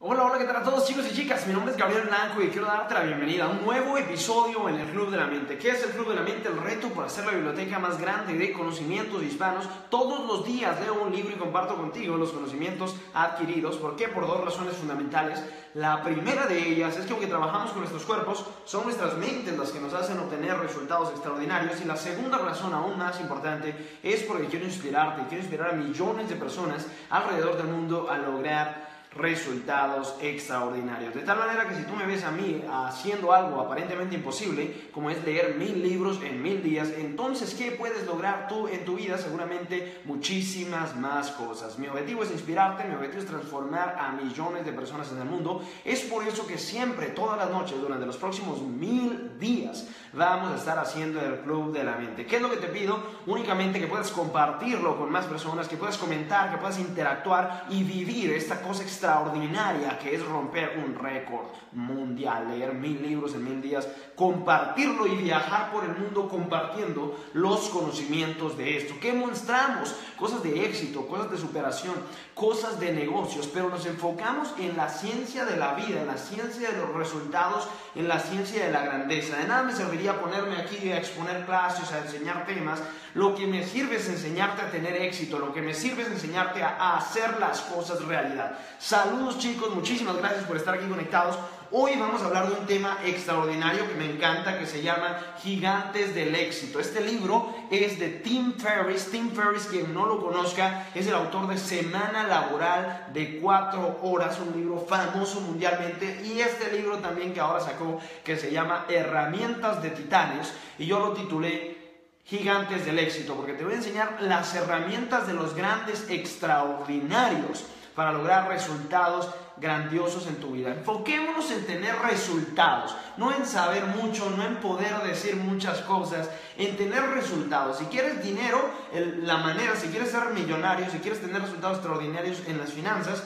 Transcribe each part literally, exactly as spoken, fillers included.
Hola, hola, ¿qué tal a todos chicos y chicas? Mi nombre es Gabriel Blanco y quiero darte la bienvenida a un nuevo episodio en el Club de la Mente. ¿Qué es el Club de la Mente? El reto para hacer la biblioteca más grande de conocimientos hispanos. Todos los días leo un libro y comparto contigo los conocimientos adquiridos. ¿Por qué? Por dos razones fundamentales. La primera de ellas es que aunque trabajamos con nuestros cuerpos, son nuestras mentes las que nos hacen obtener resultados extraordinarios. Y la segunda razón, aún más importante, es porque quiero inspirarte, quiero inspirar a millones de personas alrededor del mundo a lograr resultados extraordinarios. De tal manera que si tú me ves a mí haciendo algo aparentemente imposible, como es leer mil libros en mil días, entonces, ¿qué puedes lograr tú en tu vida? Seguramente muchísimas más cosas. Mi objetivo es inspirarte, mi objetivo es transformar a millones de personas en el mundo. Es por eso que siempre, todas las noches, durante los próximos mil días, vamos a estar haciendo el Club de la Mente. ¿Qué es lo que te pido? Únicamente que puedas compartirlo con más personas, que puedas comentar, que puedas interactuar y vivir esta cosa extraordinaria extraordinaria que es romper un récord mundial, leer mil libros en mil días, compartirlo y viajar por el mundo compartiendo los conocimientos de esto. ¿Qué mostramos? Cosas de éxito, cosas de superación, cosas de negocios, pero nos enfocamos en la ciencia de la vida, en la ciencia de los resultados, en la ciencia de la grandeza. De nada me serviría ponerme aquí a exponer clases, a enseñar temas. Lo que me sirve es enseñarte a tener éxito, lo que me sirve es enseñarte a hacer las cosas realidad. Saludos chicos, muchísimas gracias por estar aquí conectados. Hoy vamos a hablar de un tema extraordinario que me encanta, que se llama Gigantes del Éxito. Este libro es de Tim Ferriss. Tim Ferriss, quien no lo conozca, es el autor de Semana Laboral de cuatro horas, un libro famoso mundialmente. Y este libro también que ahora sacó, que se llama Herramientas de Titanes, y yo lo titulé Gigantes del Éxito, porque te voy a enseñar las herramientas de los grandes extraordinarios para lograr resultados grandiosos en tu vida. Enfoquémonos en tener resultados, no en saber mucho, no en poder decir muchas cosas, en tener resultados. Si quieres dinero, el, la manera, si quieres ser millonario, si quieres tener resultados extraordinarios en las finanzas,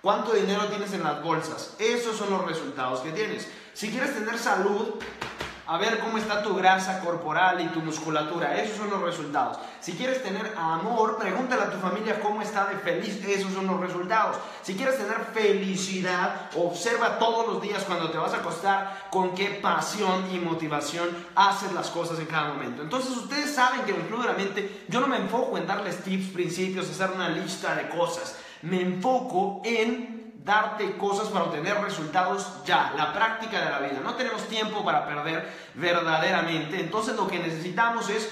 ¿cuánto dinero tienes en las bolsas? Esos son los resultados que tienes. Si quieres tener salud, a ver cómo está tu grasa corporal y tu musculatura. Esos son los resultados. Si quieres tener amor, pregúntale a tu familia cómo está de feliz. Esos son los resultados. Si quieres tener felicidad, observa todos los días cuando te vas a acostar con qué pasión y motivación haces las cosas en cada momento. Entonces, ustedes saben que en el Club de la Mente yo no me enfoco en darles tips, principios, hacer una lista de cosas. Me enfoco en darte cosas para obtener resultados ya, la práctica de la vida. No tenemos tiempo para perder verdaderamente, entonces lo que necesitamos es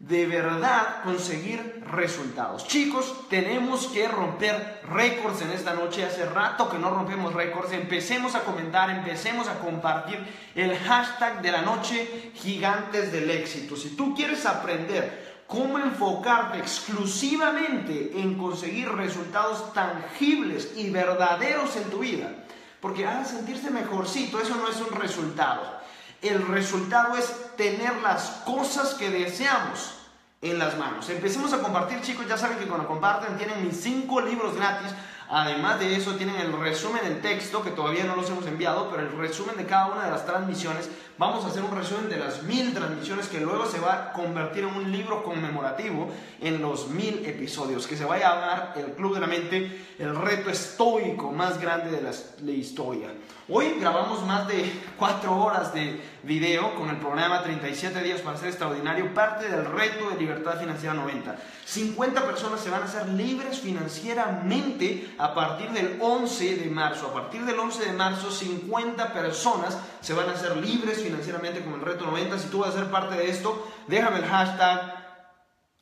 de verdad conseguir resultados. Chicos, tenemos que romper récords en esta noche. Hace rato que no rompemos récords. Empecemos a comentar, empecemos a compartir el hashtag de la noche, Gigantes del Éxito. Si tú quieres aprender cómo enfocarte exclusivamente en conseguir resultados tangibles y verdaderos en tu vida, porque ah, sentirse mejorcito, eso no es un resultado. El resultado es tener las cosas que deseamos en las manos. Empecemos a compartir, chicos. Ya saben que cuando comparten tienen mis cinco libros gratis. Además de eso, tienen el resumen del texto, que todavía no los hemos enviado, pero el resumen de cada una de las transmisiones. Vamos a hacer un resumen de las mil transmisiones, que luego se va a convertir en un libro conmemorativo en los mil episodios, que se va a llamar el Club de la Mente, el reto estoico más grande de la, la historia. Hoy grabamos más de cuatro horas de video con el programa treinta y siete días para ser extraordinario, parte del reto de Libertad Financiera noventa. cincuenta personas se van a hacer libres financieramente a partir del once de marzo. A partir del once de marzo, cincuenta personas se van a hacer libres financieramente con el reto noventa. Si tú vas a ser parte de esto, déjame el hashtag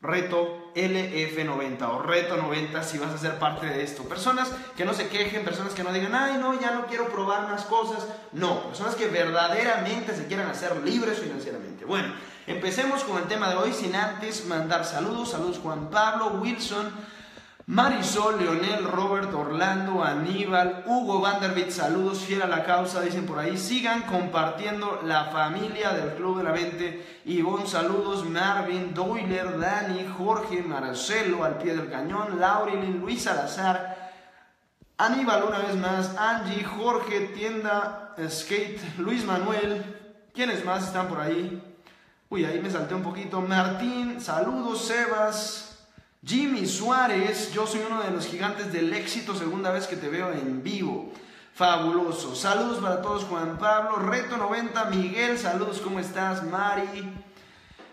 reto L F noventa o reto noventa si vas a ser parte de esto. Personas que no se quejen, personas que no digan, ay no, ya no quiero probar más cosas. No, personas que verdaderamente se quieran hacer libres financieramente. Bueno, empecemos con el tema de hoy, sin antes mandar saludos. Saludos Juan Pablo, Wilson, Marisol, Leonel, Robert, Orlando, Aníbal, Hugo Vanderbilt. Saludos, fiel a la causa, dicen por ahí. Sigan compartiendo la familia del Club de la Mente. Ivonne, saludos. Marvin, Doyler, Dani, Jorge, Marcelo, al pie del cañón. Laurelin, Luis Salazar, Aníbal una vez más, Angie, Jorge, Tienda Skate, Luis Manuel. ¿Quiénes más están por ahí? Uy, ahí me salté un poquito. Martín, saludos. Sebas, Jimmy Suárez, yo soy uno de los gigantes del éxito, segunda vez que te veo en vivo. Fabuloso. Saludos para todos, Juan Pablo. Reto noventa, Miguel, saludos, ¿cómo estás? Mari,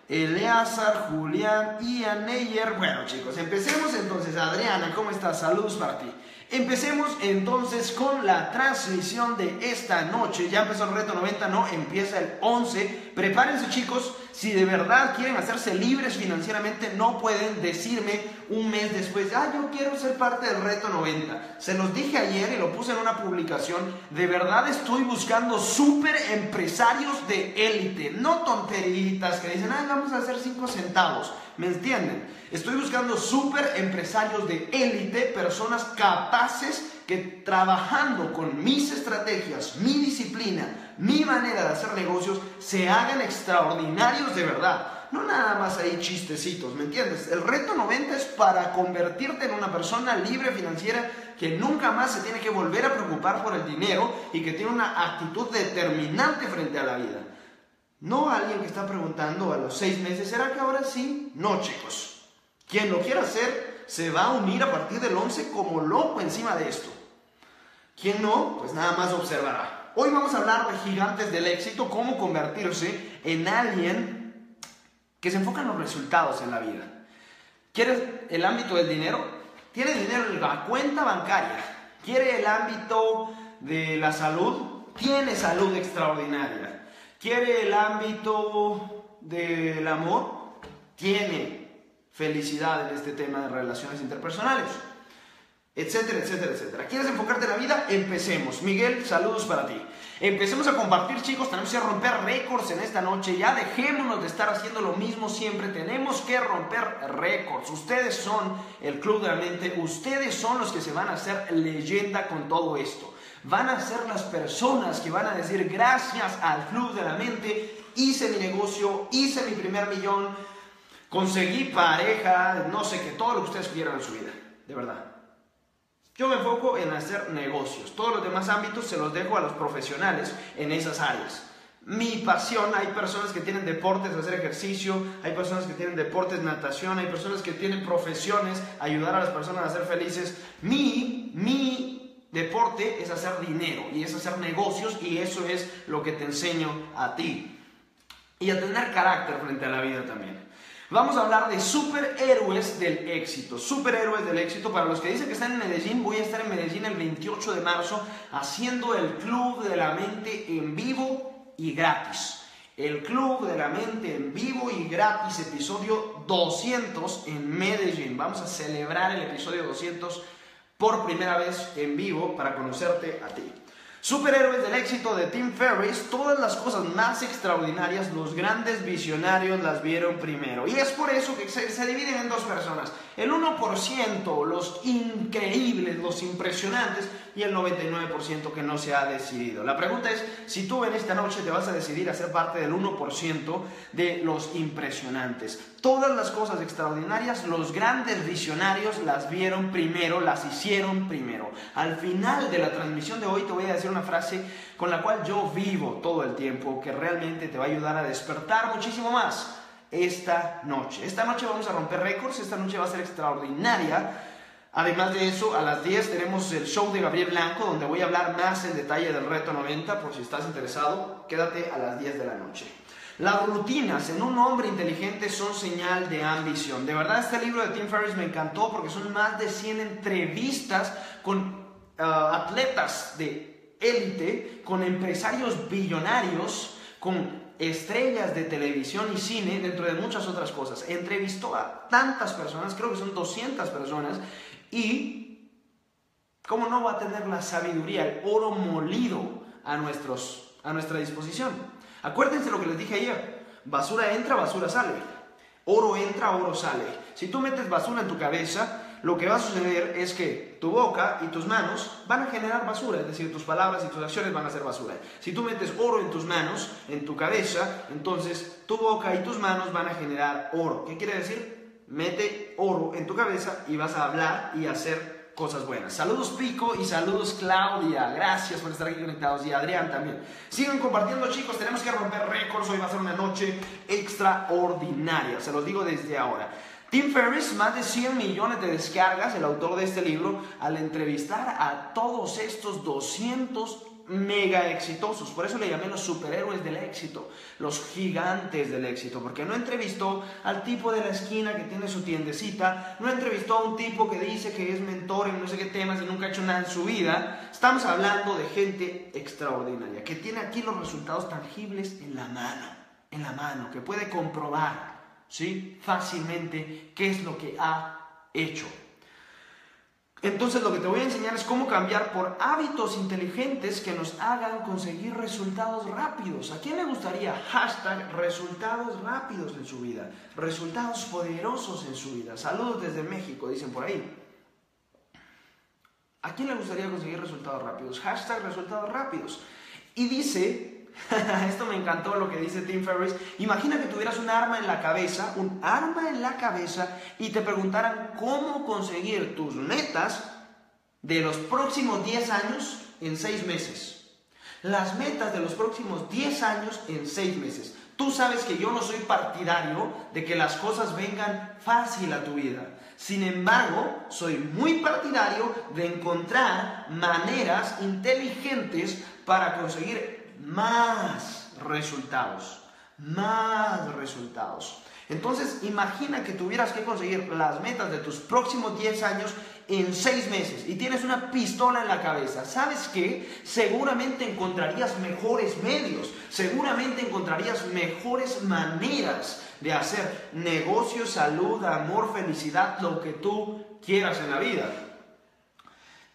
Eleazar, Julián, Ian Neyer. Bueno, chicos, empecemos entonces. Adriana, ¿cómo estás? Saludos para ti. Empecemos entonces con la transmisión de esta noche. Ya empezó el Reto noventa, no, empieza el once. Prepárense, chicos, si de verdad quieren hacerse libres financieramente, no pueden decirme un mes después, ah, yo quiero ser parte del Reto noventa. Se los dije ayer y lo puse en una publicación, de verdad estoy buscando súper empresarios de élite, no tonteritas que dicen, ah, vamos a hacer cinco centavos. ¿Me entienden? Estoy buscando súper empresarios de élite, personas capaces que trabajando con mis estrategias, mi disciplina, mi manera de hacer negocios, se hagan extraordinarios de verdad. No nada más ahí chistecitos, ¿me entiendes? El Reto noventa es para convertirte en una persona libre financiera que nunca más se tiene que volver a preocupar por el dinero y que tiene una actitud determinante frente a la vida. No alguien que está preguntando a los seis meses, ¿será que ahora sí? No, chicos. Quien lo quiera hacer, se va a unir a partir del once como loco encima de esto. Quien no, pues nada más observará. Hoy vamos a hablar de gigantes del éxito, cómo convertirse en alguien que se enfoca en los resultados en la vida. ¿Quieres el ámbito del dinero? ¿Tiene dinero en la cuenta bancaria? ¿Quiere el ámbito de la salud? Tiene salud extraordinaria. ¿Quiere el ámbito del amor? Tiene felicidad en este tema de relaciones interpersonales, etcétera, etcétera, etcétera. ¿Quieres enfocarte en la vida? Empecemos. Miguel, saludos para ti. Empecemos a compartir, chicos. Tenemos que romper récords en esta noche. Ya dejémonos de estar haciendo lo mismo siempre. Tenemos que romper récords. Ustedes son el Club de la Mente. Ustedes son los que se van a hacer leyenda con todo esto. Van a ser las personas que van a decir gracias al Club de la Mente, hice mi negocio, hice mi primer millón, conseguí pareja, no sé qué, todo lo que ustedes quieran en su vida, de verdad. Yo me enfoco en hacer negocios, todos los demás ámbitos se los dejo a los profesionales en esas áreas. Mi pasión, hay personas que tienen deportes, hacer ejercicio, hay personas que tienen deportes, natación, hay personas que tienen profesiones, ayudar a las personas a ser felices. Mi, mi... deporte es hacer dinero y es hacer negocios y eso es lo que te enseño a ti. Y a tener carácter frente a la vida también. Vamos a hablar de superhéroes del éxito. Superhéroes del éxito, para los que dicen que están en Medellín, voy a estar en Medellín el veintiocho de marzo haciendo el Club de la Mente en vivo y gratis. El Club de la Mente en vivo y gratis, episodio doscientos en Medellín. Vamos a celebrar el episodio doscientos por primera vez en vivo para conocerte a ti. Superhéroes del éxito de Tim Ferriss, todas las cosas más extraordinarias, los grandes visionarios las vieron primero. Y es por eso que se, se dividen en dos personas. El uno por ciento, los increíbles, los impresionantes, y el noventa y nueve por ciento que no se ha decidido. La pregunta es, si tú en esta noche te vas a decidir a ser parte del uno por ciento de los impresionantes. Todas las cosas extraordinarias, los grandes visionarios las vieron primero, las hicieron primero. Al final de la transmisión de hoy te voy a decir una frase con la cual yo vivo todo el tiempo, que realmente te va a ayudar a despertar muchísimo más esta noche. Esta noche vamos a romper récords, esta noche va a ser extraordinaria. Además de eso, a las diez tenemos el show de Gabriel Blanco, donde voy a hablar más en detalle del Reto noventa, por si estás interesado, quédate a las diez de la noche. Las rutinas en un hombre inteligente son señal de ambición. De verdad, este libro de Tim Ferriss me encantó porque son más de cien entrevistas con uh, atletas de élite, con empresarios billonarios, con estrellas de televisión y cine, dentro de muchas otras cosas. Entrevistó a tantas personas, creo que son doscientas personas, y cómo no va a tener la sabiduría, el oro molido a, nuestros, a nuestra disposición. Acuérdense lo que les dije ayer, basura entra, basura sale, oro entra, oro sale. Si tú metes basura en tu cabeza, lo que va a suceder es que tu boca y tus manos van a generar basura, es decir, tus palabras y tus acciones van a ser basura. Si tú metes oro en tus manos, en tu cabeza, entonces tu boca y tus manos van a generar oro. ¿Qué quiere decir? Mete oro en tu cabeza y vas a hablar y hacer cosas buenas. Saludos Pico y saludos Claudia. Gracias por estar aquí conectados y Adrián también. Sigan compartiendo, chicos. Tenemos que romper récords. Hoy va a ser una noche extraordinaria. Se los digo desde ahora. Tim Ferriss, más de cien millones de descargas, el autor de este libro, al entrevistar a todos estos doscientos mega exitosos. Por eso le llamé los superhéroes del éxito, los gigantes del éxito, porque no entrevistó al tipo de la esquina que tiene su tiendecita, no entrevistó a un tipo que dice que es mentor en no sé qué temas y nunca ha hecho nada en su vida. Estamos hablando de gente extraordinaria, que tiene aquí los resultados tangibles en la mano, en la mano, que puede comprobar, ¿sí?, fácilmente qué es lo que ha hecho. Entonces lo que te voy a enseñar es cómo cambiar por hábitos inteligentes que nos hagan conseguir resultados rápidos. ¿A quién le gustaría hashtag resultados rápidos en su vida? Resultados poderosos en su vida. Saludos desde México, dicen por ahí. ¿A quién le gustaría conseguir resultados rápidos? Hashtag resultados rápidos. Y dice, esto me encantó lo que dice Tim Ferriss, imagina que tuvieras un arma en la cabeza, un arma en la cabeza, y te preguntaran cómo conseguir tus metas de los próximos diez años en seis meses. Las metas de los próximos diez años en seis meses. Tú sabes que yo no soy partidario de que las cosas vengan fácil a tu vida. Sin embargo, soy muy partidario de encontrar maneras inteligentes para conseguir más resultados, más resultados. Entonces, imagina que tuvieras que conseguir las metas de tus próximos diez años en seis meses y tienes una pistola en la cabeza. ¿Sabes qué? Seguramente encontrarías mejores medios, seguramente encontrarías mejores maneras de hacer negocio, salud, amor, felicidad, lo que tú quieras en la vida.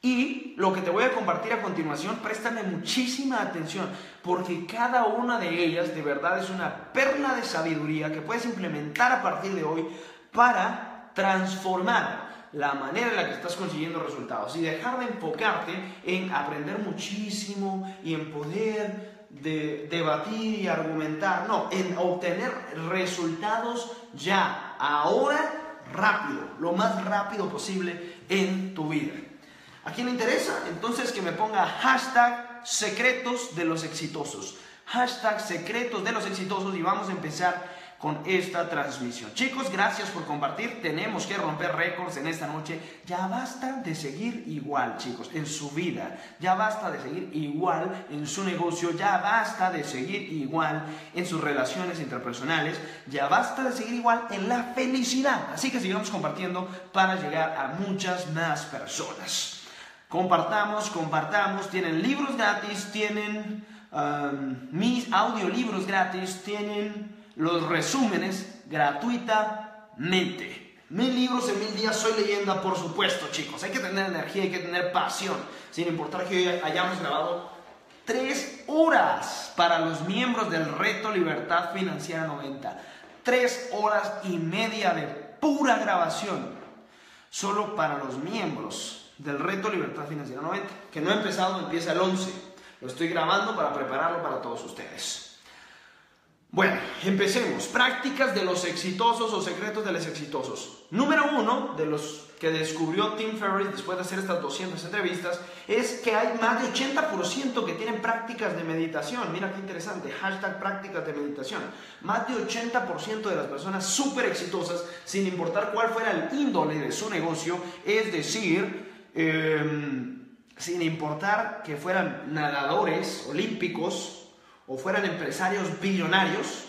Y lo que te voy a compartir a continuación, préstame muchísima atención, porque cada una de ellas de verdad es una perla de sabiduría que puedes implementar a partir de hoy para transformar la manera en la que estás consiguiendo resultados y dejar de enfocarte en aprender muchísimo y en poder de debatir y argumentar, no, en obtener resultados ya, ahora, rápido, lo más rápido posible en tu vida. ¿A quién le interesa? Entonces que me ponga hashtag secretos de los exitosos, hashtag secretos de los exitosos, y vamos a empezar con esta transmisión. Chicos, gracias por compartir. Tenemos que romper récords en esta noche. Ya basta de seguir igual, chicos, en su vida. Ya basta de seguir igual en su negocio. Ya basta de seguir igual en sus relaciones interpersonales. Ya basta de seguir igual en la felicidad. Así que sigamos compartiendo para llegar a muchas más personas. Compartamos, compartamos. Tienen libros gratis, tienen um, mis audiolibros gratis, tienen los resúmenes gratuitamente. Mil libros en mil días, soy leyenda, por supuesto, chicos. Hay que tener energía, hay que tener pasión. Sin importar que hoy hayamos grabado tres horas para los miembros del Reto Libertad Financiera noventa. Tres horas y media de pura grabación. Solo para los miembros del Reto Libertad Financiera noventa. Que no ha empezado, empieza el once. Lo estoy grabando para prepararlo para todos ustedes. Bueno, empecemos. Prácticas de los exitosos o secretos de los exitosos. Número uno, de los que descubrió Tim Ferriss después de hacer estas doscientas entrevistas, es que hay más de ochenta por ciento que tienen prácticas de meditación. Mira qué interesante, hashtag prácticas de meditación. Más de ochenta por ciento de las personas súper exitosas, sin importar cuál fuera el índole de su negocio, es decir, eh, sin importar que fueran nadadores olímpicos, o fueran empresarios billonarios,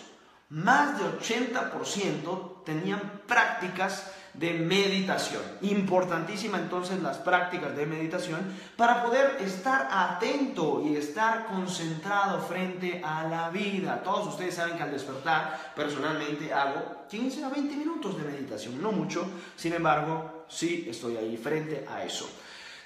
más de ochenta por ciento tenían prácticas de meditación. Importantísima entonces las prácticas de meditación para poder estar atento y estar concentrado frente a la vida. Todos ustedes saben que al despertar personalmente hago quince a veinte minutos de meditación, no mucho, sin embargo, sí estoy ahí frente a eso.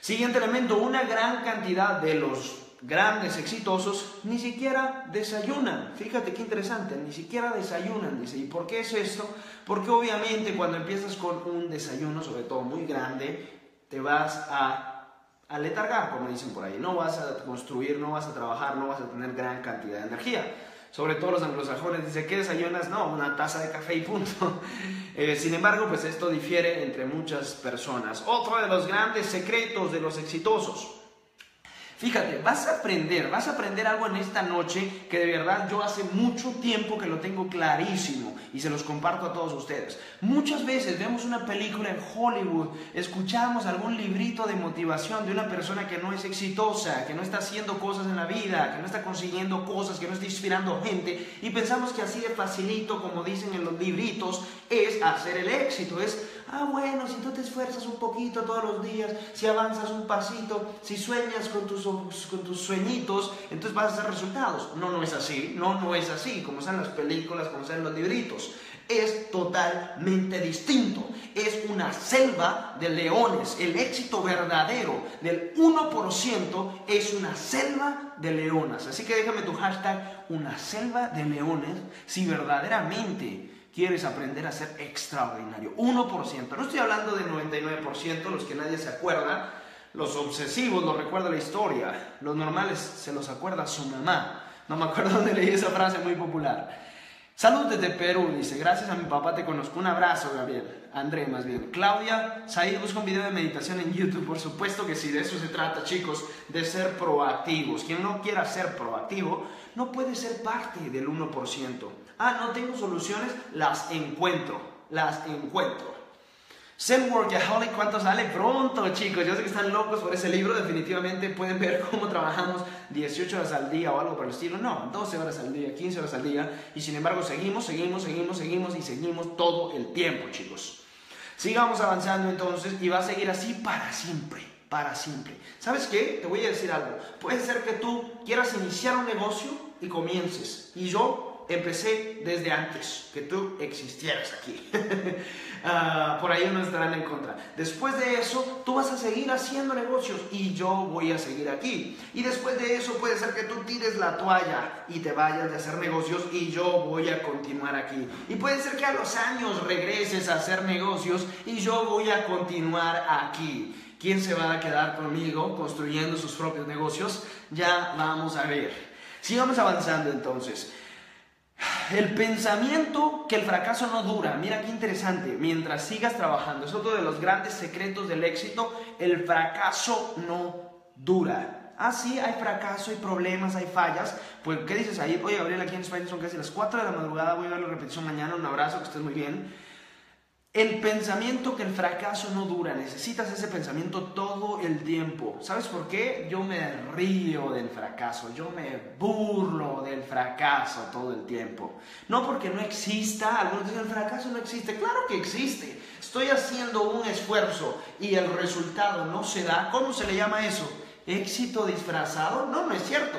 Siguiente elemento, una gran cantidad de los grandes exitosos ni siquiera desayunan. Fíjate qué interesante, ni siquiera desayunan, dice. ¿Y por qué es esto? Porque obviamente cuando empiezas con un desayuno, sobre todo muy grande, te vas a aletargar, como dicen por ahí. No vas a construir, no vas a trabajar, no vas a tener gran cantidad de energía. Sobre todo los anglosajones dicen, ¿qué desayunas? No, una taza de café y punto. Eh, sin embargo, pues esto difiere entre muchas personas. Otro de los grandes secretos de los exitosos Fíjate, vas a aprender, vas a aprender algo en esta noche que de verdad yo hace mucho tiempo que lo tengo clarísimo y se los comparto a todos ustedes. Muchas veces vemos una película en Hollywood, escuchamos algún librito de motivación de una persona que no es exitosa, que no está haciendo cosas en la vida, que no está consiguiendo cosas, que no está inspirando gente, y pensamos que así de facilito, como dicen en los libritos, es hacer el éxito, es... Ah, bueno, si tú te esfuerzas un poquito todos los días, si avanzas un pasito, si sueñas con tus, con tus sueñitos, entonces vas a hacer resultados. No, no es así, no, no es así, como están las películas, como están los libritos. Es totalmente distinto, es una selva de leones. El éxito verdadero del uno por ciento es una selva de leonas. Así que déjame tu hashtag, una selva de leones, si verdaderamente quieres aprender a ser extraordinario. uno por ciento. No estoy hablando del noventa y nueve por ciento, los que nadie se acuerda. Los obsesivos los recuerda la historia. Los normales se los acuerda su mamá. No me acuerdo dónde leí esa frase muy popular. Salud desde Perú, dice. Gracias a mi papá te conozco. Un abrazo, Gabriel. André, más bien. Claudia, Said, busca un video de meditación en YouTube. Por supuesto que sí, de eso se trata, chicos. De ser proactivos. Quien no quiera ser proactivo no puede ser parte del uno por ciento. Ah, no tengo soluciones, las encuentro, las encuentro. Zen Workaholic, ¿cuánto sale? Pronto, chicos, yo sé que están locos por ese libro, definitivamente pueden ver cómo trabajamos dieciocho horas al día o algo por el estilo, no, doce horas al día, quince horas al día, y sin embargo seguimos, seguimos, seguimos, seguimos y seguimos todo el tiempo, chicos. Sigamos avanzando entonces y va a seguir así para siempre, para siempre. ¿Sabes qué? Te voy a decir algo, puede ser que tú quieras iniciar un negocio y comiences, y yo... empecé desde antes que tú existieras aquí. uh, por ahí no estarán en contra. Después de eso, tú vas a seguir haciendo negocios y yo voy a seguir aquí. Y después de eso, puede ser que tú tires la toalla y te vayas de hacer negocios y yo voy a continuar aquí. Y puede ser que a los años regreses a hacer negocios y yo voy a continuar aquí. ¿Quién se va a quedar conmigo construyendo sus propios negocios? Ya vamos a ver. Sigamos avanzando entonces. El pensamiento que el fracaso no dura, mira qué interesante, mientras sigas trabajando, es otro de los grandes secretos del éxito, el fracaso no dura. Ah, sí, hay fracaso, hay problemas, hay fallas, pues ¿qué dices ahí? Oye, Gabriel, aquí en España son casi las cuatro de la madrugada, voy a ver la repetición mañana, un abrazo, que estés muy bien. El pensamiento que el fracaso no dura, necesitas ese pensamiento todo el tiempo. ¿Sabes por qué? Yo me río del fracaso, yo me burlo del fracaso todo el tiempo. No porque no exista, algunos dicen el fracaso no existe, claro que existe. Estoy haciendo un esfuerzo y el resultado no se da, ¿cómo se le llama eso? ¿Éxito disfrazado? No, no es cierto.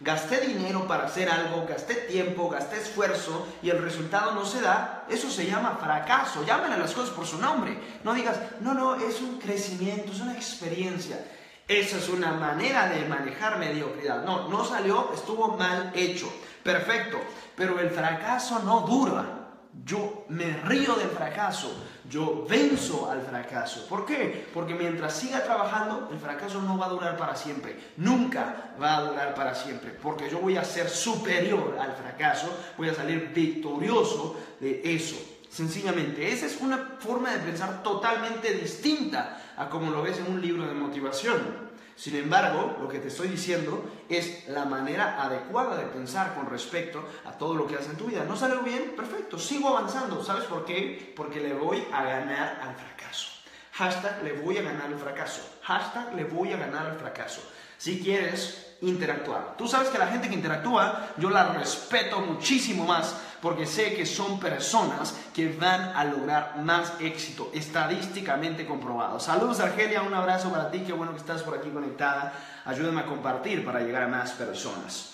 Gasté dinero para hacer algo, gasté tiempo, gasté esfuerzo y el resultado no se da, eso se llama fracaso. Llámenle las cosas por su nombre, no digas, no, no, es un crecimiento, es una experiencia. Esa es una manera de manejar mediocridad. No, no salió, estuvo mal hecho, perfecto, pero el fracaso no dura. Yo me río del fracaso, yo venzo al fracaso. ¿Por qué? Porque mientras siga trabajando, el fracaso no va a durar para siempre. Nunca va a durar para siempre, porque yo voy a ser superior al fracaso, voy a salir victorioso de eso. Sencillamente, esa es una forma de pensar totalmente distinta a como lo ves en un libro de motivación. Sin embargo, lo que te estoy diciendo es la manera adecuada de pensar con respecto a todo lo que haces en tu vida. ¿No salió bien? Perfecto, sigo avanzando. ¿Sabes por qué? Porque le voy a ganar al fracaso. Hashtag le voy a ganar al fracaso. Hashtag le voy a ganar al fracaso. Si quieres interactuar. Tú sabes que la gente que interactúa, yo la respeto muchísimo más. Porque sé que son personas que van a lograr más éxito, estadísticamente comprobado. Saludos, Argelia, un abrazo para ti, qué bueno que estás por aquí conectada. Ayúdame a compartir para llegar a más personas.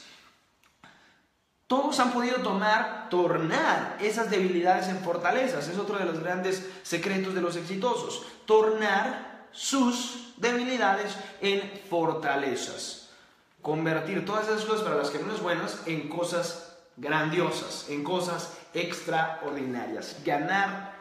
Todos han podido tomar, tornar esas debilidades en fortalezas. Es otro de los grandes secretos de los exitosos. Tornar sus debilidades en fortalezas. Convertir todas esas cosas para las que no es buenas en cosas grandiosas, en cosas extraordinarias. Ganar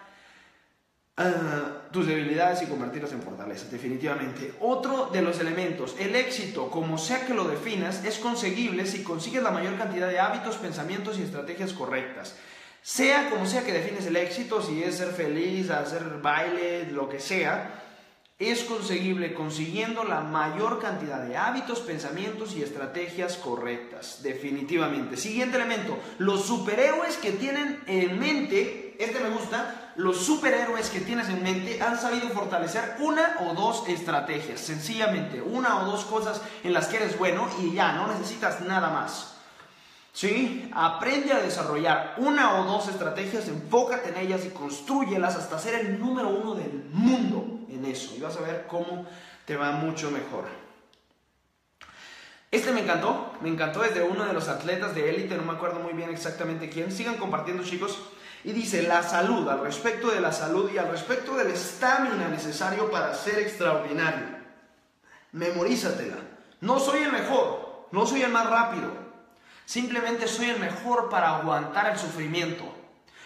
uh, tus debilidades y convertirlas en fortalezas, definitivamente. Otro de los elementos, el éxito, como sea que lo definas, es conseguible si consigues la mayor cantidad de hábitos, pensamientos y estrategias correctas. Sea como sea que defines el éxito, si es ser feliz, hacer baile, lo que sea, es conseguible consiguiendo la mayor cantidad de hábitos, pensamientos y estrategias correctas, definitivamente. Siguiente elemento, los superhéroes que tienen en mente, este me gusta, los superhéroes que tienes en mente han sabido fortalecer una o dos estrategias, sencillamente, una o dos cosas en las que eres bueno y ya, no necesitas nada más. ¿Sí? Aprende a desarrollar una o dos estrategias, enfócate en ellas y construyelas hasta ser el número uno del mundo en eso. Y vas a ver cómo te va mucho mejor. Este me encantó, me encantó, es de uno de los atletas de élite, no me acuerdo muy bien exactamente quién. Sigan compartiendo, chicos. Y dice, la salud, al respecto de la salud y al respecto del estamina necesario para ser extraordinario. Memorízatela. No soy el mejor, no soy el más rápido. Simplemente soy el mejor para aguantar el sufrimiento.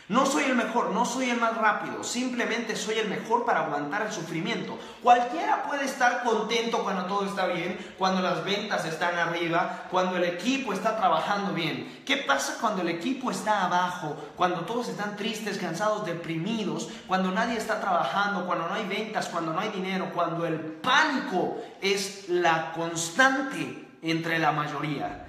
No soy el mejor, no soy el más rápido. Simplemente soy el mejor para aguantar el sufrimiento. Cualquiera puede estar contento cuando todo está bien, cuando las ventas están arriba, cuando el equipo está trabajando bien. ¿Qué pasa cuando el equipo está abajo? Cuando todos están tristes, cansados, deprimidos, cuando nadie está trabajando, cuando no hay ventas, cuando no hay dinero, cuando el pánico es la constante entre la mayoría.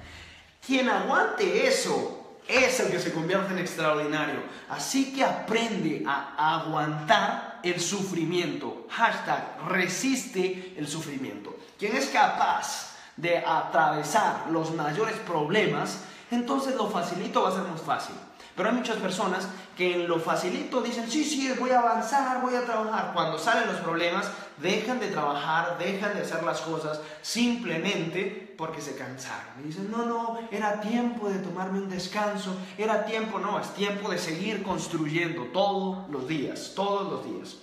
Quien aguante eso es el que se convierte en extraordinario. Así que aprende a aguantar el sufrimiento. Hashtag resiste el sufrimiento. Quien es capaz de atravesar los mayores problemas, entonces lo facilito va a ser más fácil. Pero hay muchas personas que en lo facilito dicen, sí, sí, voy a avanzar, voy a trabajar. Cuando salen los problemas, dejan de trabajar, dejan de hacer las cosas simplemente porque se cansaron. Y dicen, no, no, era tiempo de tomarme un descanso, era tiempo, no, es tiempo de seguir construyendo todos los días, todos los días.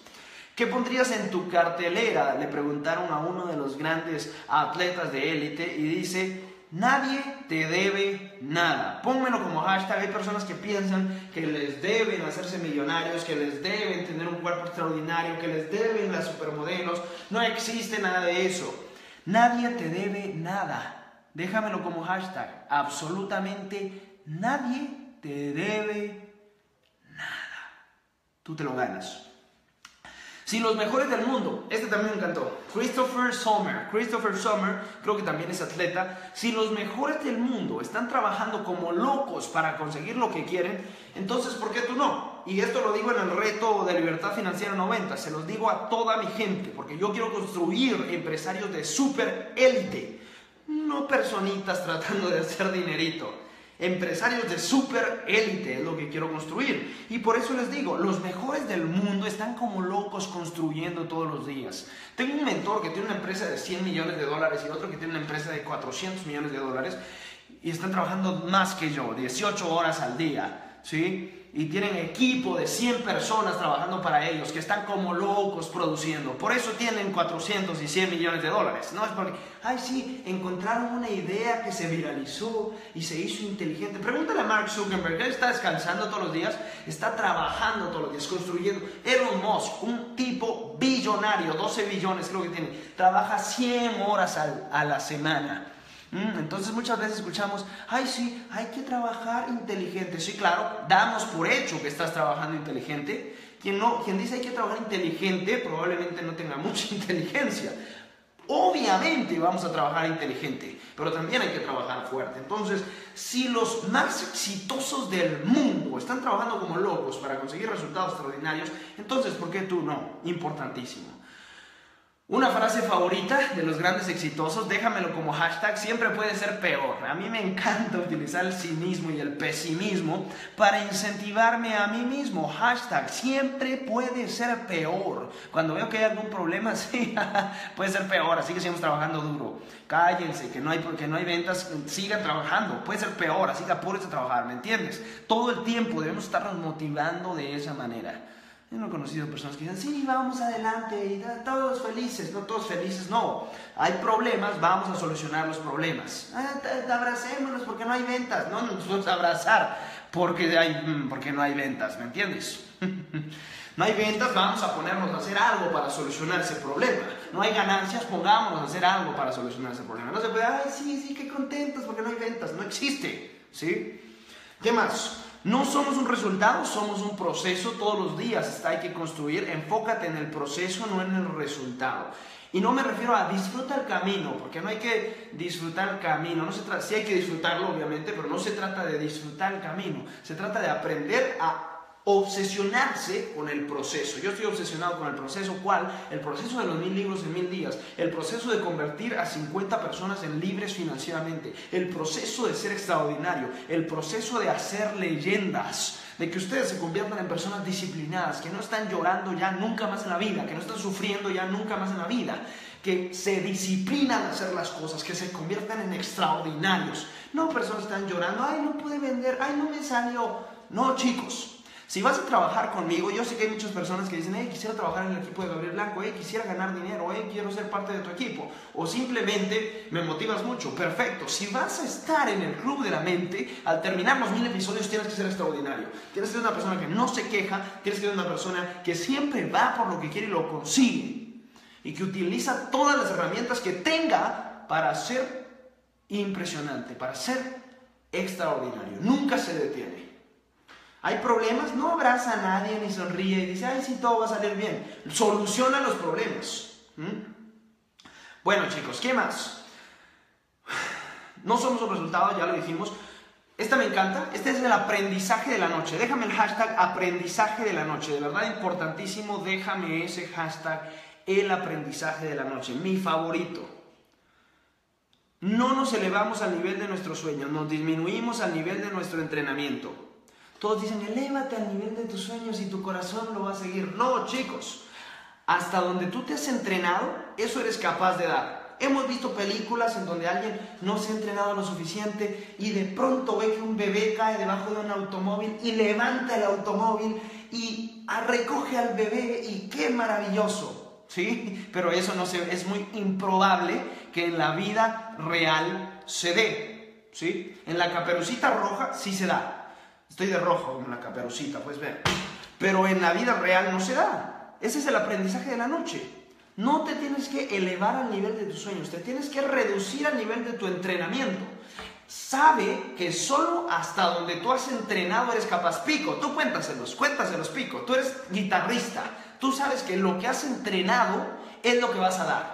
¿Qué pondrías en tu cartelera? Le preguntaron a uno de los grandes atletas de élite y dice... Nadie te debe nada. Pónmelo como hashtag. Hay personas que piensan que les deben hacerse millonarios, que les deben tener un cuerpo extraordinario, que les deben las supermodelos. No existe nada de eso. Nadie te debe nada. Déjamelo como hashtag. Absolutamente nadie te debe nada. Tú te lo ganas. Si los mejores del mundo, este también me encantó, Christopher Sommer, Christopher Sommer, creo que también es atleta, si los mejores del mundo están trabajando como locos para conseguir lo que quieren, entonces ¿por qué tú no? Y esto lo digo en el Reto de Libertad Financiera noventa, se los digo a toda mi gente, porque yo quiero construir empresarios de super élite, no personitas tratando de hacer dinerito. Empresarios de super élite es lo que quiero construir. Y por eso les digo, los mejores del mundo están como locos construyendo todos los días. Tengo un mentor que tiene una empresa de cien millones de dólares y otro que tiene una empresa de cuatrocientos millones de dólares y están trabajando más que yo, dieciocho horas al día, ¿sí? Y tienen equipo de cien personas trabajando para ellos, que están como locos produciendo. Por eso tienen cuatrocientos y cien millones de dólares. No es porque, ay sí, encontraron una idea que se viralizó y se hizo inteligente. Pregúntale a Mark Zuckerberg, él está descansando todos los días, está trabajando todos los días, construyendo. Elon Musk, un tipo billonario, doce billones creo que tiene, trabaja cien horas al, a la semana. Entonces muchas veces escuchamos, ay sí, hay que trabajar inteligente. Sí, claro, damos por hecho que estás trabajando inteligente. Quien, no, quien dice hay que trabajar inteligente probablemente no tenga mucha inteligencia. Obviamente vamos a trabajar inteligente, pero también hay que trabajar fuerte. Entonces, si los más exitosos del mundo están trabajando como locos para conseguir resultados extraordinarios, entonces ¿por qué tú no? Importantísimo. Una frase favorita de los grandes exitosos, déjamelo como hashtag, siempre puede ser peor. A mí me encanta utilizar el cinismo y el pesimismo para incentivarme a mí mismo. Hashtag, siempre puede ser peor. Cuando veo que hay algún problema, sí, puede ser peor, así que sigamos trabajando duro. Cállense, que no hay, porque no hay ventas, sigan trabajando, puede ser peor, así que apúrense a trabajar, ¿me entiendes? Todo el tiempo debemos estarnos motivando de esa manera. Yo no he conocido personas que dicen, sí, vamos adelante, y todos felices. No, todos felices, no. Hay problemas, vamos a solucionar los problemas. Ah, abracémonos porque no hay ventas. No nos vamos a abrazar porque, hay, porque no hay ventas, ¿me entiendes? No hay ventas, vamos a ponernos a hacer algo para solucionar ese problema. No hay ganancias, pongámonos a hacer algo para solucionar ese problema. No se puede, ay, sí, sí, qué contentos porque no hay ventas. No existe, ¿sí? ¿Qué más? No somos un resultado, somos un proceso todos los días. Está, hay que construir, enfócate en el proceso, no en el resultado. Y no me refiero a disfruta el camino, porque no hay que disfrutar el camino. No se trata, sí hay que disfrutarlo, obviamente, pero no se trata de disfrutar el camino. Se trata de aprender a obsesionarse con el proceso. Yo estoy obsesionado con el proceso. ¿Cuál? El proceso de los mil libros en mil días, el proceso de convertir a cincuenta personas en libres financieramente, el proceso de ser extraordinario, el proceso de hacer leyendas, de que ustedes se conviertan en personas disciplinadas, que no están llorando ya nunca más en la vida, que no están sufriendo ya nunca más en la vida, que se disciplinan a hacer las cosas, que se conviertan en extraordinarios. No personas que están llorando, ay, no pude vender, ay, no me salió. No, chicos. Si vas a trabajar conmigo, yo sé que hay muchas personas que dicen, hey, quisiera trabajar en el equipo de Gabriel Blanco, hey, quisiera ganar dinero, hey, quiero ser parte de tu equipo, o simplemente me motivas mucho. Perfecto, si vas a estar en el Club de la Mente, al terminar los mil episodios tienes que ser extraordinario, tienes que ser una persona que no se queja, tienes que ser una persona que siempre va por lo que quiere y lo consigue, y que utiliza todas las herramientas que tenga para ser impresionante, para ser extraordinario, nunca se detiene. ¿Hay problemas? No abraza a nadie ni sonríe y dice, ay, sí, todo va a salir bien. Soluciona los problemas. ¿Mm? Bueno, chicos, ¿qué más? No somos un resultado, ya lo dijimos. Esta me encanta. Este es el aprendizaje de la noche. Déjame el hashtag aprendizaje de la noche. De verdad, importantísimo, déjame ese hashtag, el aprendizaje de la noche. Mi favorito. No nos elevamos al nivel de nuestros sueños, nos disminuimos al nivel de nuestro entrenamiento. Todos dicen, elévate al nivel de tus sueños y tu corazón lo va a seguir. No, chicos. Hasta donde tú te has entrenado, eso eres capaz de dar. Hemos visto películas en donde alguien no se ha entrenado lo suficiente y de pronto ve que un bebé cae debajo de un automóvil y levanta el automóvil y recoge al bebé y qué maravilloso. ¿Sí? Pero eso no se, es muy improbable que en la vida real se dé. ¿Sí? En la Caperucita Roja sí se da. Estoy de rojo con la Caperucita, pues vean. Pero en la vida real no se da. Ese es el aprendizaje de la noche. No te tienes que elevar al nivel de tus sueños, te tienes que reducir al nivel de tu entrenamiento. Sabe que solo hasta donde tú has entrenado eres capaz. Pico, tú cuéntaselos, cuéntaselos, Pico. Tú eres guitarrista, tú sabes que lo que has entrenado es lo que vas a dar.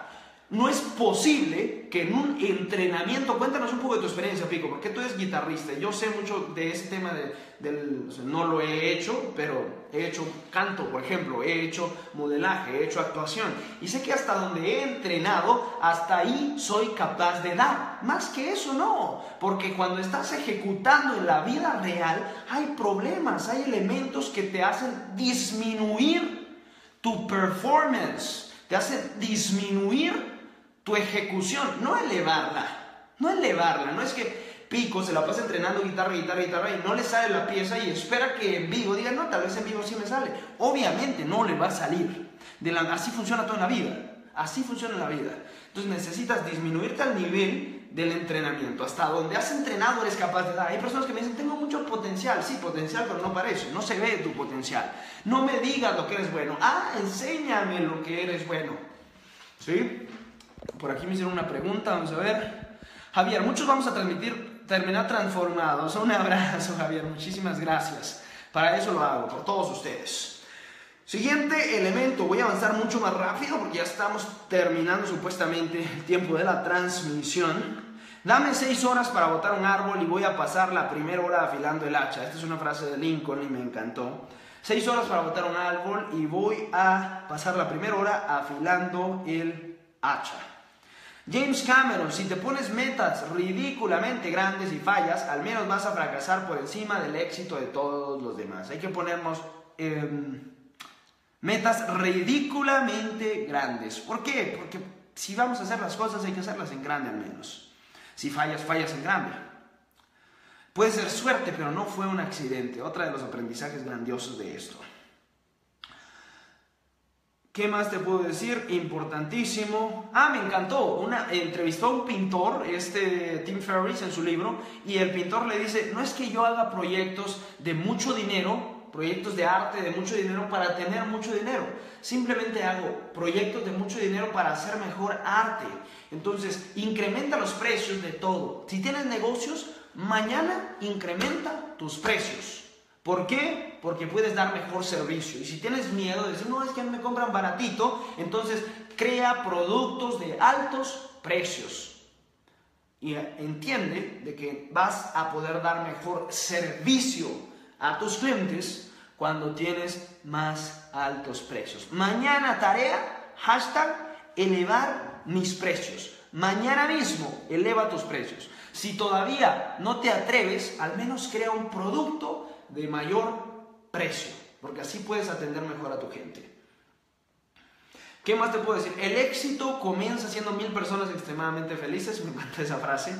No es posible que en un entrenamiento, cuéntanos un poco de tu experiencia, Pico, porque tú eres guitarrista, yo sé mucho de ese tema, de, del, o sea, no lo he hecho, pero he hecho canto, por ejemplo, he hecho modelaje, he hecho actuación, y sé que hasta donde he entrenado, hasta ahí soy capaz de dar, más que eso no, porque cuando estás ejecutando en la vida real, hay problemas, hay elementos que te hacen disminuir tu performance, te hacen disminuir tu ejecución, no elevarla, no elevarla, no es que Pico se la pasa entrenando guitarra, guitarra, guitarra y no le sale la pieza y espera que en vivo diga, no, tal vez en vivo sí me sale. Obviamente no le va a salir. De la, así funciona toda la vida, así funciona la vida. Entonces necesitas disminuirte al nivel del entrenamiento, hasta donde has entrenado eres capaz de dar. Hay personas que me dicen, tengo mucho potencial, sí, potencial, pero no parece, no se ve tu potencial. No me digas lo que eres bueno, ah, enséñame lo que eres bueno, ¿sí? Por aquí me hicieron una pregunta, vamos a ver. Javier, muchos vamos a transmitir, terminar transformados. Un abrazo, Javier, muchísimas gracias. Para eso lo hago, por todos ustedes. Siguiente elemento, voy a avanzar mucho más rápido porque ya estamos terminando supuestamente el tiempo de la transmisión. Dame seis horas para botar un árbol y voy a pasar la primera hora afilando el hacha. Esta es una frase de Lincoln y me encantó. Seis horas para botar un árbol y voy a pasar la primera hora afilando el hacha. James Cameron, si te pones metas ridículamente grandes y fallas, al menos vas a fracasar por encima del éxito de todos los demás. Hay que ponernos eh, metas ridículamente grandes. ¿Por qué? Porque si vamos a hacer las cosas hay que hacerlas en grande al menos. Si fallas, fallas en grande. Puede ser suerte, pero no fue un accidente. Otra de los aprendizajes grandiosos de esto. ¿Qué más te puedo decir? Importantísimo. Ah, me encantó. Una, entrevistó a un pintor, este Tim Ferriss, en su libro, y el pintor le dice, no es que yo haga proyectos de mucho dinero, proyectos de arte de mucho dinero para tener mucho dinero. Simplemente hago proyectos de mucho dinero para hacer mejor arte. Entonces, incrementa los precios de todo. Si tienes negocios, mañana incrementa tus precios. ¿Por qué? Porque puedes dar mejor servicio. Y si tienes miedo de decir, no, es que me compran baratito, entonces crea productos de altos precios. Y entiende de que vas a poder dar mejor servicio a tus clientes cuando tienes más altos precios. Mañana tarea, hashtag, elevar mis precios. Mañana mismo, eleva tus precios. Si todavía no te atreves, al menos crea un producto de mayor precio, porque así puedes atender mejor a tu gente. ¿Qué más te puedo decir? El éxito comienza siendo mil personas extremadamente felices. Me encanta esa frase.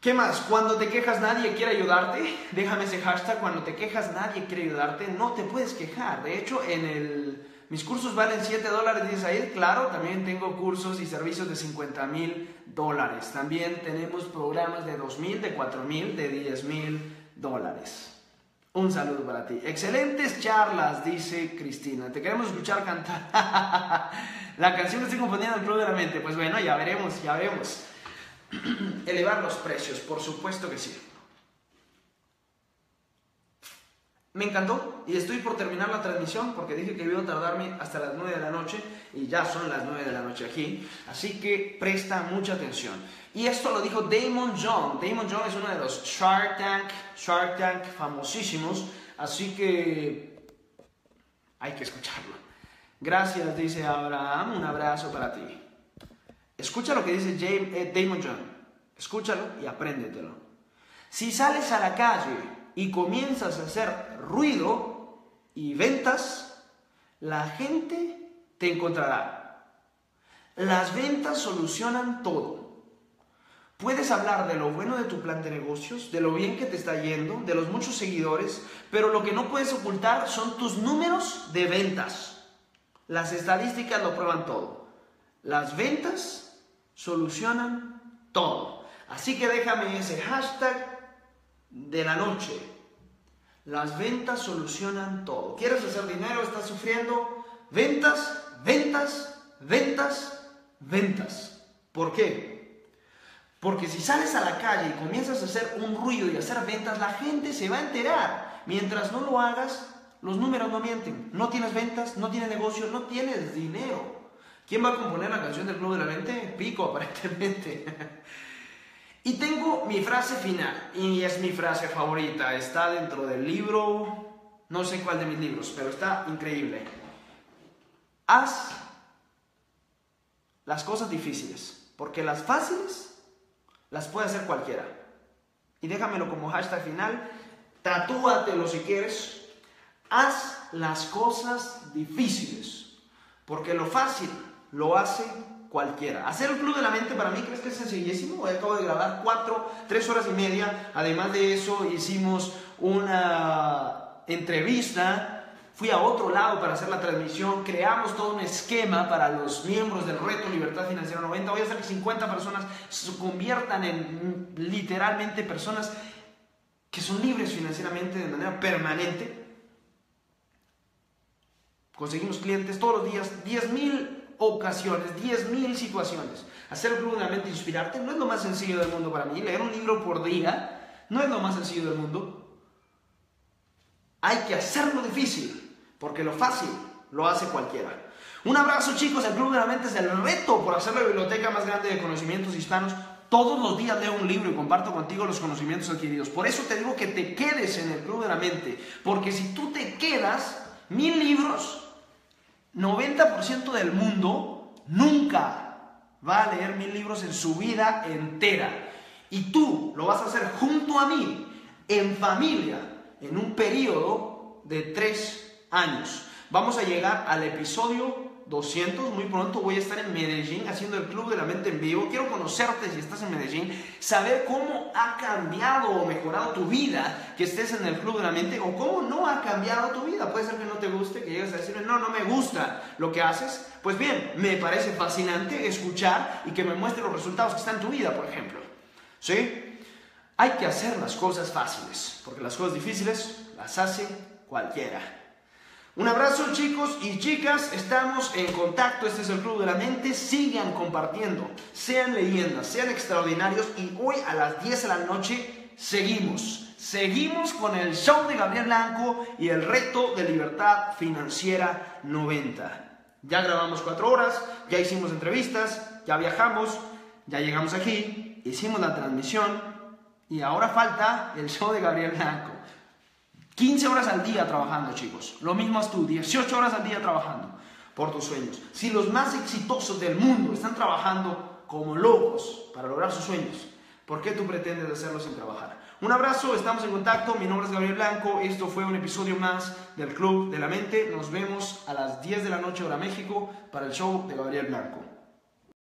¿Qué más? Cuando te quejas nadie quiere ayudarte. Déjame ese hashtag, cuando te quejas nadie quiere ayudarte. No te puedes quejar. De hecho, en el... mis cursos valen siete dólares, dice ahí. Claro, también tengo cursos y servicios de cincuenta mil dólares. También tenemos programas de dos mil, de cuatro mil, de diez mil dólares. Un saludo para ti. Excelentes charlas, dice Cristina. Te queremos escuchar cantar. La canción que estoy componiendo del Club de la Mente. Pues bueno, ya veremos, ya veremos. Elevar los precios, por supuesto que sí. Me encantó y estoy por terminar la transmisión porque dije que iba a tardarme hasta las nueve de la noche y ya son las nueve de la noche aquí, así que presta mucha atención. Y esto lo dijo Damon John. Damon John es uno de los Shark Tank, Shark Tank famosísimos, así que hay que escucharlo. Gracias, dice Abraham, un abrazo para ti. Escucha lo que dice James, eh, Damon John, escúchalo y apréndetelo. Si sales a la calle y comienzas a hacer ruido y ventas, la gente te encontrará. Las ventas solucionan todo. Puedes hablar de lo bueno de tu plan de negocios, de lo bien que te está yendo, de los muchos seguidores, pero lo que no puedes ocultar son tus números de ventas. Las estadísticas lo prueban todo. Las ventas solucionan todo. Así que déjame ese hashtag de la noche. Las ventas solucionan todo. ¿Quieres hacer dinero? ¿Estás sufriendo? Ventas, ventas, ventas, ventas. ¿Por qué? Porque si sales a la calle y comienzas a hacer un ruido y a hacer ventas, la gente se va a enterar. Mientras no lo hagas, los números no mienten. No tienes ventas, no tienes negocio, no tienes dinero. ¿Quién va a componer la canción del Club de la Mente? Pico, aparentemente. Y tengo mi frase final, y es mi frase favorita, está dentro del libro, no sé cuál de mis libros, pero está increíble. Haz las cosas difíciles, porque las fáciles las puede hacer cualquiera. Y déjamelo como hashtag final, tatúatelo si quieres. Haz las cosas difíciles, porque lo fácil lo hace cualquiera. Cualquiera. Hacer el Club de la Mente para mí, ¿crees que es sencillísimo? Acabo de grabar cuatro, tres horas y media. Además de eso, hicimos una entrevista. Fui a otro lado para hacer la transmisión. Creamos todo un esquema para los miembros del Reto Libertad Financiera noventa. Voy a hacer que cincuenta personas se conviertan en literalmente personas que son libres financieramente de manera permanente. Conseguimos clientes todos los días, diez mil ocasiones, diez mil situaciones. Hacer el Club de la Mente, inspirarte, no es lo más sencillo del mundo para mí. Leer un libro por día no es lo más sencillo del mundo. Hay que hacerlo difícil, porque lo fácil lo hace cualquiera. Un abrazo, chicos. El Club de la Mente es el reto por hacer la biblioteca más grande de conocimientos hispanos. Todos los días leo un libro y comparto contigo los conocimientos adquiridos. Por eso te digo que te quedes en el Club de la Mente, porque si tú te quedas, mil libros, noventa por ciento del mundo nunca va a leer mil libros en su vida entera. Y tú lo vas a hacer junto a mí, en familia, en un periodo de tres años. Vamos a llegar al episodio doscientos. Muy pronto voy a estar en Medellín haciendo el Club de la Mente en vivo. Quiero conocerte si estás en Medellín, saber cómo ha cambiado o mejorado tu vida que estés en el Club de la Mente, o cómo no ha cambiado tu vida. Puede ser que no te guste, que llegues a decirme, no, no me gusta lo que haces. Pues bien, me parece fascinante escuchar y que me muestre los resultados que están en tu vida, por ejemplo. ¿Sí? Hay que hacer las cosas fáciles, porque las cosas difíciles las hace cualquiera. Un abrazo, chicos y chicas, estamos en contacto, este es el Club de la Mente, sigan compartiendo, sean leyendas, sean extraordinarios, y hoy a las diez de la noche seguimos. Seguimos con el show de Gabriel Blanco y el reto de libertad financiera noventa. Ya grabamos cuatro horas, ya hicimos entrevistas, ya viajamos, ya llegamos aquí, hicimos la transmisión y ahora falta el show de Gabriel Blanco. quince horas al día trabajando, chicos. Lo mismo haz tú, dieciocho horas al día trabajando por tus sueños. Si los más exitosos del mundo están trabajando como locos para lograr sus sueños, ¿por qué tú pretendes hacerlo sin trabajar? Un abrazo, estamos en contacto. Mi nombre es Gabriel Blanco. Esto fue un episodio más del Club de la Mente. Nos vemos a las diez de la noche hora México para el show de Gabriel Blanco.